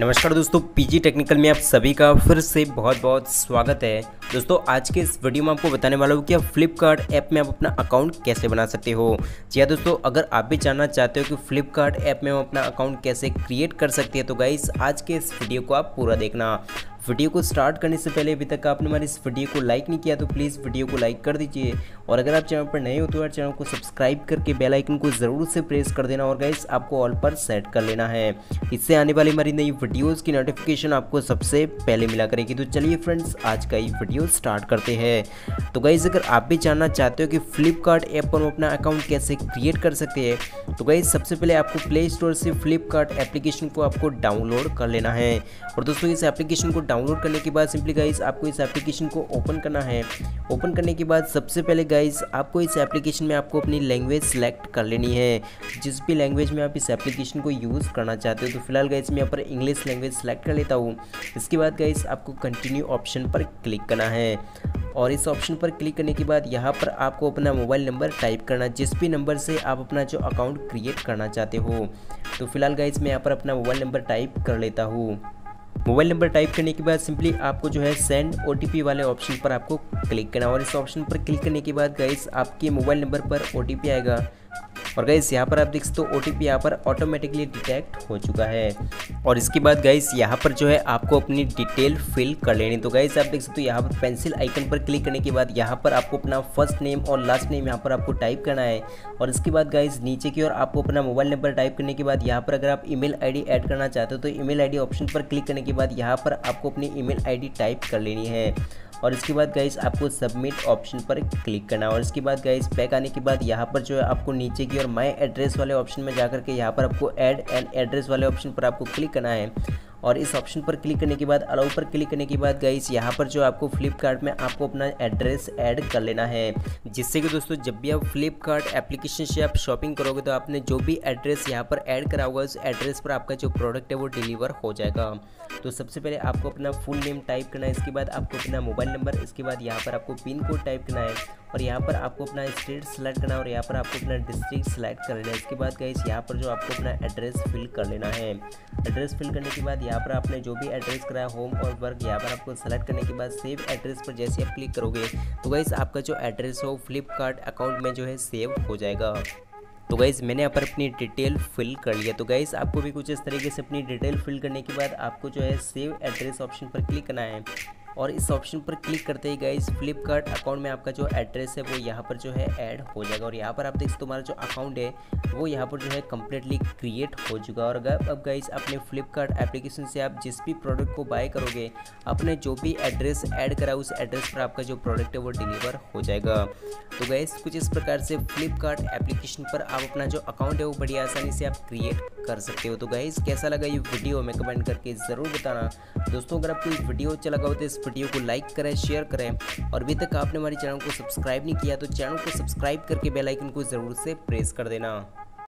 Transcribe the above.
नमस्कार दोस्तों, PG technical में आप सभी का फिर से बहुत बहुत स्वागत है। दोस्तों आज के इस वीडियो में आपको बताने वाला हूँ कि आप फ्लिपकार्ट ऐप में आप अपना अकाउंट कैसे बना सकते हो। जी हाँ दोस्तों, अगर आप भी जानना चाहते हो कि फ्लिपकार्ट ऐप में हम अपना अकाउंट कैसे क्रिएट कर सकते हैं तो गाइस आज के इस वीडियो को आप पूरा देखना। वीडियो को स्टार्ट करने से पहले अभी तक आपने हमारे इस वीडियो को लाइक नहीं किया तो प्लीज़ वीडियो को लाइक कर दीजिए, और अगर आप चैनल पर नए हो तो यार चैनल को सब्सक्राइब करके बेल आइकन को ज़रूर से प्रेस कर देना, और गाइस आपको ऑल पर सेट कर लेना है। इससे आने वाली हमारी नई वीडियोज़ की नोटिफिकेशन आपको सबसे पहले मिला करेगी। तो चलिए फ्रेंड्स आज का ये वीडियो स्टार्ट करते हैं। तो गाइस अगर आप भी जानना चाहते हो कि फ्लिपकार्ट ऐप पर हम अपना अकाउंट कैसे क्रिएट कर सकते हैं तो गाइस सबसे पहले आपको प्ले स्टोर से फ्लिपकार्ट एप्लीकेशन को आपको डाउनलोड कर लेना है। और दोस्तों इस एप्लीकेशन को डाउनलोड करने के बाद सिंपली गाइस आपको इस एप्लीकेशन को ओपन करना है। ओपन करने के बाद सबसे पहले गाइस आपको इस एप्लीकेशन में आपको अपनी लैंग्वेज सेलेक्ट कर लेनी है, जिस भी लैंग्वेज में आप इस एप्लीकेशन को यूज़ करना चाहते हो। तो फिलहाल गाइस मैं यहाँ पर इंग्लिश लैंग्वेज सेलेक्ट कर लेता हूँ। इसके बाद गाइस आपको कंटिन्यू ऑप्शन पर क्लिक करना है, और इस ऑप्शन पर क्लिक करने के बाद यहाँ पर आपको अपना मोबाइल नंबर टाइप करना, जिस भी नंबर से आप अपना जो अकाउंट क्रिएट करना चाहते हो। तो फिलहाल गाइस मैं यहाँ पर अपना मोबाइल नंबर टाइप कर लेता हूँ। मोबाइल नंबर टाइप करने के बाद सिंपली आपको जो है सेंड ओटीपी वाले ऑप्शन पर आपको क्लिक करना, और इस ऑप्शन पर क्लिक करने के बाद गाइस आपके मोबाइल नंबर पर ओटीपी आएगा। और गाइस यहाँ पर आप देख सकते हो ओटीपी यहाँ पर ऑटोमेटिकली डिटेक्ट हो चुका है। और इसके बाद गाइस यहाँ पर जो है आपको अपनी डिटेल फिल कर लेनी। तो गाइस आप देख सकते हो यहाँ पर पेंसिल आइकन पर क्लिक करने के बाद यहाँ पर आपको अपना फर्स्ट नेम और लास्ट नेम यहाँ पर आपको टाइप करना है। और इसके बाद गाइस नीचे की ओर आपको अपना मोबाइल नंबर टाइप करने के बाद यहाँ पर अगर आप ईमेल आईडी ऐड करना चाहते हो तो ईमेल आईडी ऑप्शन पर क्लिक करने के बाद यहाँ पर आपको अपनी ईमेल आईडी टाइप कर लेनी है। और इसके बाद गाइस आपको सबमिट ऑप्शन पर क्लिक करना है। और इसके बाद गाइस बैक आने के बाद यहाँ पर जो है आपको नीचे की ओर माय एड्रेस वाले ऑप्शन में जाकर के यहाँ पर आपको ऐड एन एड्रेस वाले ऑप्शन पर आपको क्लिक करना है। और इस ऑप्शन पर क्लिक करने के बाद अलाउ पर क्लिक करने के बाद गाइस यहाँ पर जो आपको फ्लिपकार्ट में आपको अपना एड्रेस ऐड कर लेना है, जिससे कि दोस्तों जब भी आप फ्लिपकार्ट एप्लीकेशन से आप शॉपिंग करोगे तो आपने जो भी एड्रेस यहाँ पर ऐड करा होगा उस एड्रेस पर आपका जो प्रोडक्ट है वो डिलीवर हो जाएगा। तो सबसे पहले आपको अपना फुल नेम टाइप करना है, इसके बाद आपको अपना मोबाइल नंबर, इसके बाद यहाँ पर आपको पिन कोड टाइप करना है, और यहाँ पर आपको अपना स्टेट सेलेक्ट करना है, और यहाँ पर आपको अपना डिस्ट्रिक्ट सेलेक्ट कर लेना है। इसके बाद गाइस यहाँ पर जो आपको अपना एड्रेस फिल कर लेना है। एड्रेस फिल करने के बाद यहाँ पर आपने जो भी एड्रेस कराया होम और वर्क यहाँ पर आपको सेलेक्ट करने के बाद सेव एड्रेस पर जैसे आप क्लिक करोगे तो गाइस आपका जो एड्रेस हो फ्लिपकार्ट अकाउंट में जो है सेव हो जाएगा। तो गाइज़ मैंने यहाँ पर अपनी डिटेल फिल कर लिया। तो गाइज़ आपको भी कुछ इस तरीके से अपनी डिटेल फिल करने के बाद आपको जो है सेव एड्रेस ऑप्शन पर क्लिक करना है, और इस ऑप्शन पर क्लिक करते ही गाइस फ्लिपकार्ट अकाउंट में आपका जो एड्रेस है वो यहाँ पर जो है ऐड हो जाएगा। और यहाँ पर आप देख सकते हो तुम्हारा जो अकाउंट है वो यहाँ पर जो है कम्प्लीटली क्रिएट हो चुका है। और अगर अब गाइस अपने फ्लिपकार्ट एप्लीकेशन से आप जिस भी प्रोडक्ट को बाय करोगे आपने जो भी एड्रेस ऐड करा उस एड्रेस पर आपका जो प्रोडक्ट है वो डिलीवर हो जाएगा। तो गाइस कुछ इस प्रकार से फ्लिपकार्ट एप्लीकेशन पर आप अपना जो अकाउंट है वो बड़ी आसानी से आप क्रिएट कर सकते हो। तो गाइस कैसा लगा ये वीडियो हमें कमेंट करके ज़रूर बताना। दोस्तों अगर आपको ये वीडियो अच्छा लगा हो तो इस वीडियो को लाइक करें, शेयर करें, और अभी तक आपने हमारे चैनल को सब्सक्राइब नहीं किया तो चैनल को सब्सक्राइब करके बेल आइकन को ज़रूर से प्रेस कर देना।